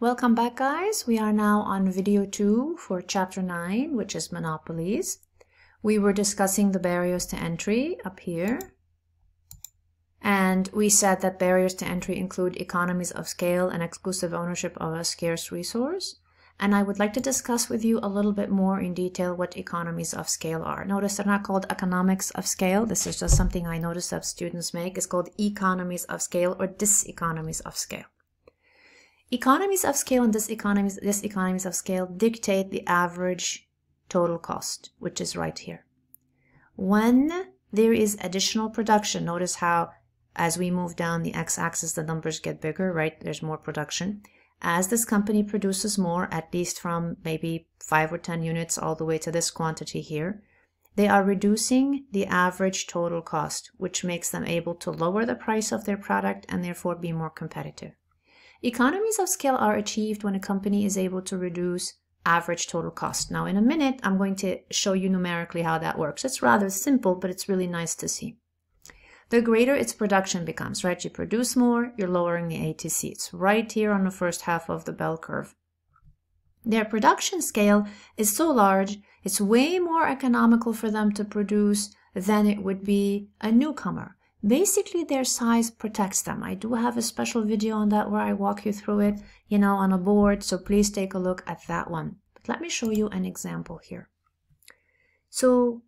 Welcome back, guys. We are now on video 2 for chapter 9, which is Monopolies. We were discussing the barriers to entry up here. And we said that barriers to entry include economies of scale and exclusive ownership of a scarce resource. And I would like to discuss with you a little bit more in detail what economies of scale are. Notice they're not called economics of scale. This is just something I noticed that students make. It's called economies of scale or diseconomies of scale. Economies of scale and diseconomies of scale dictate the average total cost, which is right here. When there is additional production, notice how as we move down the x-axis, the numbers get bigger, right? There's more production. As this company produces more, at least from maybe 5 or 10 units all the way to this quantity here, they are reducing the average total cost, which makes them able to lower the price of their product and therefore be more competitive. Economies of scale are achieved when a company is able to reduce average total cost. Now, in a minute, I'm going to show you numerically how that works. It's rather simple, but it's really nice to see. The greater its production becomes, right? You produce more, you're lowering the ATC. It's right here on the first half of the bell curve. Their production scale is so large, it's way more economical for them to produce than it would be a newcomer. Basically, their size protects them. I do have a special video on that where I walk you through it, you know, on a board, so please take a look at that one. But let me show you an example here. So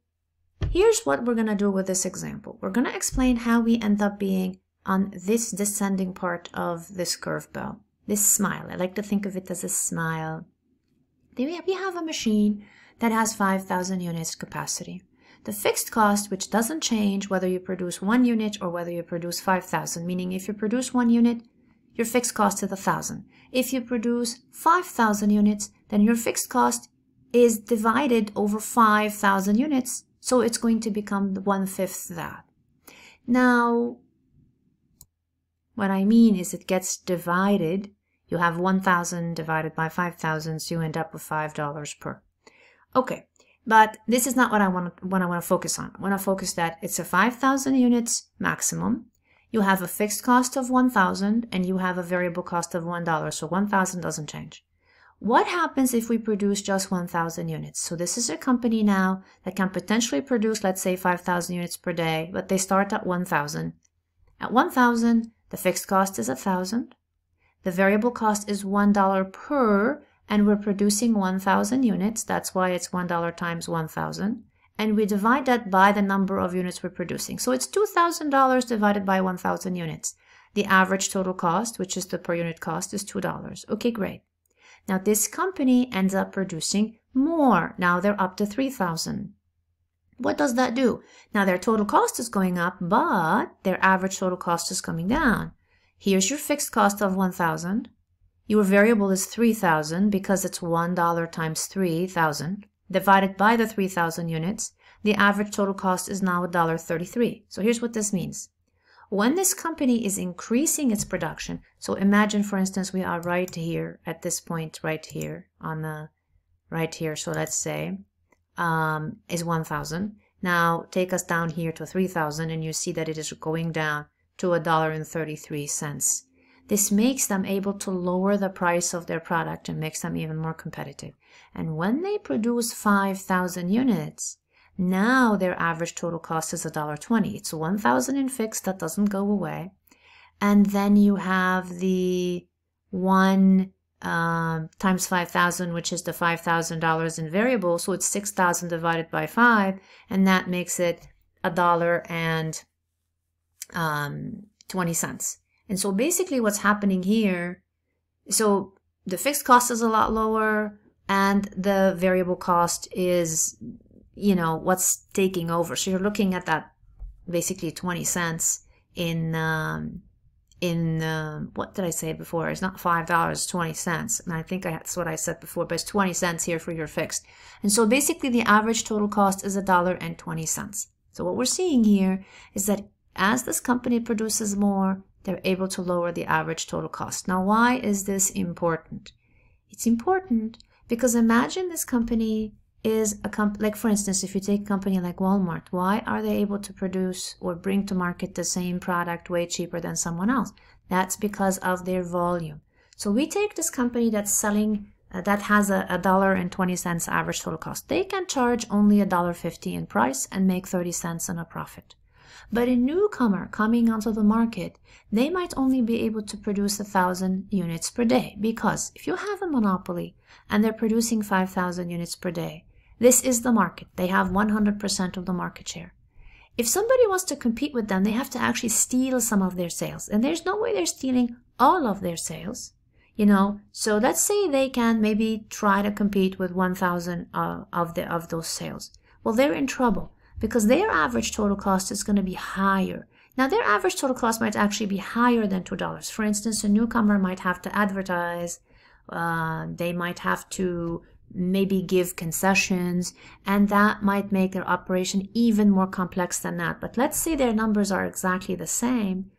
here's what we're going to do with this example. We're going to explain how we end up being on this descending part of this curvebell, this smile. I like to think of it as a smile. We have a machine that has 5,000 units capacity. The fixed cost, which doesn't change whether you produce 1 unit or whether you produce 5,000, meaning if you produce 1 unit, your fixed cost is 1,000. If you produce 5,000 units, then your fixed cost is divided over 5,000 units, so it's going to become 1/5 that. Now, what I mean is it gets divided. You have 1,000 divided by 5,000, so you end up with $5 per. Okay. But this is not what I want to focus on. I want to focus that it's a 5,000 units maximum. You have a fixed cost of 1,000 and you have a variable cost of $1. So 1,000 doesn't change. What happens if we produce just 1,000 units? So this is a company now that can potentially produce, let's say, 5,000 units per day, but they start at 1,000. At 1,000, the fixed cost is 1,000. The variable cost is $1 per. And we're producing 1,000 units, that's why it's $1 times 1,000, and we divide that by the number of units we're producing. So it's $2,000 divided by 1,000 units. The average total cost, which is the per unit cost, is $2. Okay, great. Now this company ends up producing more. Now they're up to 3,000. What does that do? Now their total cost is going up, but their average total cost is coming down. Here's your fixed cost of 1,000. Your variable is 3,000 because it's $1 times 3,000 divided by the 3,000 units. The average total cost is now $1.33. So here's what this means. When this company is increasing its production, so imagine, for instance, we are right here at this point right here on the right here. So let's say is 1,000. Now take us down here to 3,000 and you see that it is going down to $1.33. This makes them able to lower the price of their product and makes them even more competitive. And when they produce 5,000 units, now their average total cost is $1.20. It's 1,000 in fixed, that doesn't go away. And then you have the 1 times 5,000, which is the $5,000 in variable. So it's 6,000 divided by 5, and that makes it $1.20. And so basically what's happening here, so the fixed cost is a lot lower and the variable cost is, you know, what's taking over. So you're looking at that basically 20 cents what did I say before? It's not $5, it's 20 cents. And I think that's what I said before, but it's 20 cents here for your fixed. And so basically the average total cost is $1.20. So what we're seeing here is that as this company produces more, they're able to lower the average total cost. Now, why is this important? It's important because imagine this company is a company, like for instance, if you take a company like Walmart, why are they able to produce or bring to market the same product way cheaper than someone else? That's because of their volume. So we take this company that's selling, that has a $1.20 average total cost. They can charge only $1.50 in price and make 30 cents in a profit. But a newcomer coming onto the market, they might only be able to produce 1,000 units per day, because if you have a monopoly and they're producing 5,000 units per day, this is the market. They have 100% of the market share. If somebody wants to compete with them, they have to actually steal some of their sales. And there's no way they're stealing all of their sales, you know. So let's say they can maybe try to compete with 1,000 of those sales. Well, they're in trouble, because their average total cost is going to be higher. Now, their average total cost might actually be higher than $2. For instance, a newcomer might have to advertise, they might have to maybe give concessions, and that might make their operation even more complex than that. But let's say their numbers are exactly the same.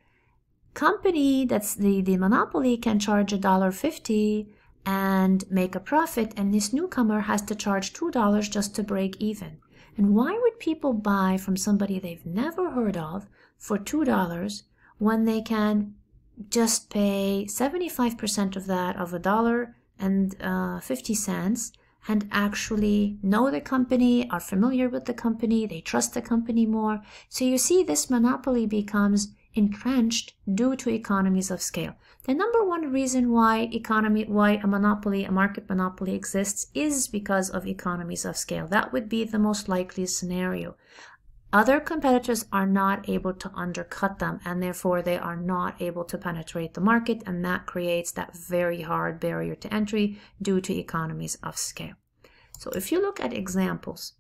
Company that's the monopoly can charge $1.50 and make a profit, and this newcomer has to charge $2 just to break even. And why would people buy from somebody they've never heard of for $2 when they can just pay 75% of that, of $1.50, and actually know the company, are familiar with the company, they trust the company more? So you see, this monopoly becomes entrenched due to economies of scale. The number one reason why a monopoly, a market monopoly exists, is because of economies of scale. That would be the most likely scenario. Other competitors are not able to undercut them, and therefore they are not able to penetrate the market, and that creates that very hard barrier to entry due to economies of scale. So if you look at examples,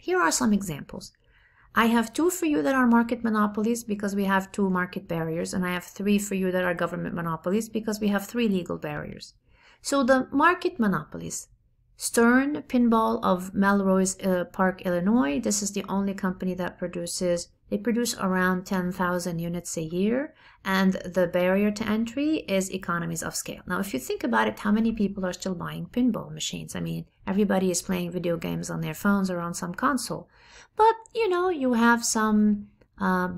here are some examples. I have two for you that are market monopolies because we have two market barriers, and I have three for you that are government monopolies because we have three legal barriers. So the market monopolies. Stern Pinball of Melrose Park, Illinois. This is the only company that produces, they produce around 10,000 units a year, and the barrier to entry is economies of scale. Now, if you think about it, how many people are still buying pinball machines? I mean, everybody is playing video games on their phones or on some console. But, you know, you have some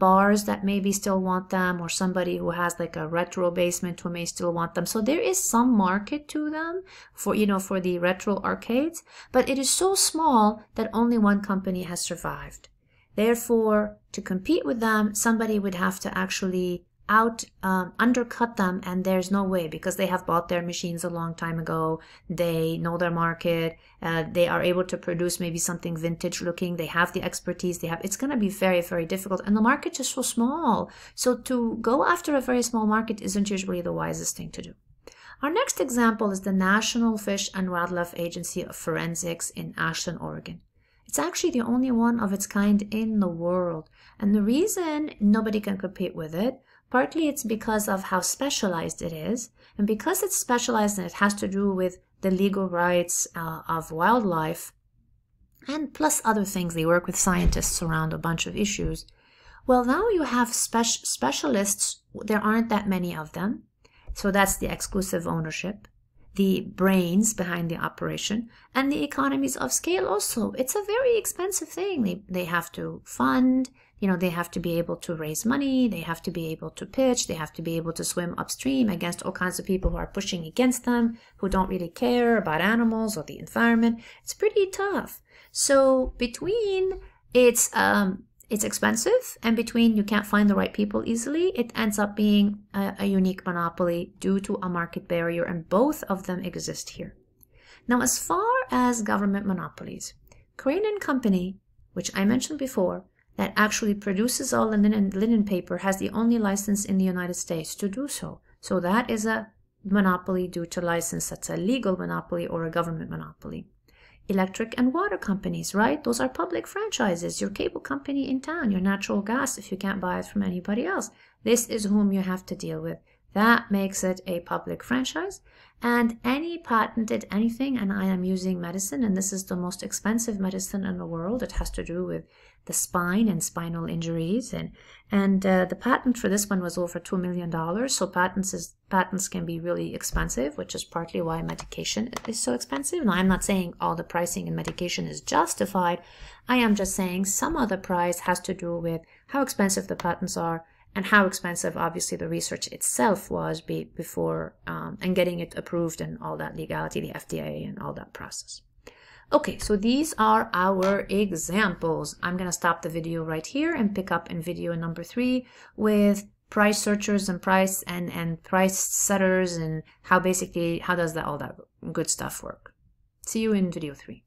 bars that maybe still want them, or somebody who has like a retro basement who may still want them. So there is some market to them for, you know, for the retro arcades, but it is so small that only one company has survived. Therefore, to compete with them, somebody would have to actually undercut them, and there's no way, because they have bought their machines a long time ago, they know their market, they are able to produce maybe something vintage looking, they have the expertise, they have, it's going to be very, very difficult, and the market is so small. So to go after a very small market isn't usually the wisest thing to do. Our next example is the National Fish and Wildlife Agency of Forensics in Ashland, Oregon. It's actually the only one of its kind in the world, and the reason nobody can compete with it, partly it's because of how specialized it is, and because it's specialized and it has to do with the legal rights of wildlife, and plus other things. They work with scientists around a bunch of issues. Well, now you have specialists, there aren't that many of them, so that's the exclusive ownership, the brains behind the operation, and the economies of scale also. It's a very expensive thing. They have to fund, you know, they have to be able to raise money, they have to be able to pitch, they have to be able to swim upstream against all kinds of people who are pushing against them, who don't really care about animals or the environment. It's pretty tough. So between it's expensive, and between you can't find the right people easily, it ends up being a unique monopoly due to a market barrier, and both of them exist here. Now, as far as government monopolies, Crane and Company, which I mentioned before, that actually produces all the linen paper, has the only license in the United States to do so. So that is a monopoly due to license. That's a legal monopoly or a government monopoly. Electric and water companies, right? Those are public franchises, your cable company in town, your natural gas if you can't buy it from anybody else. This is whom you have to deal with. That makes it a public franchise. And any patented anything, and I am using medicine, and this is the most expensive medicine in the world. It has to do with the spine and spinal injuries, and the patent for this one was over $2 million. So patents can be really expensive, which is partly why medication is so expensive. Now, I'm not saying all the pricing in medication is justified. I am just saying some of the price has to do with how expensive the patents are and how expensive, obviously, the research itself was before and getting it approved and all that legality, the FDA and all that process. Okay, so these are our examples. I'm going to stop the video right here and pick up in video number 3 with price searchers and price setters and how does all that good stuff work. See you in video 3.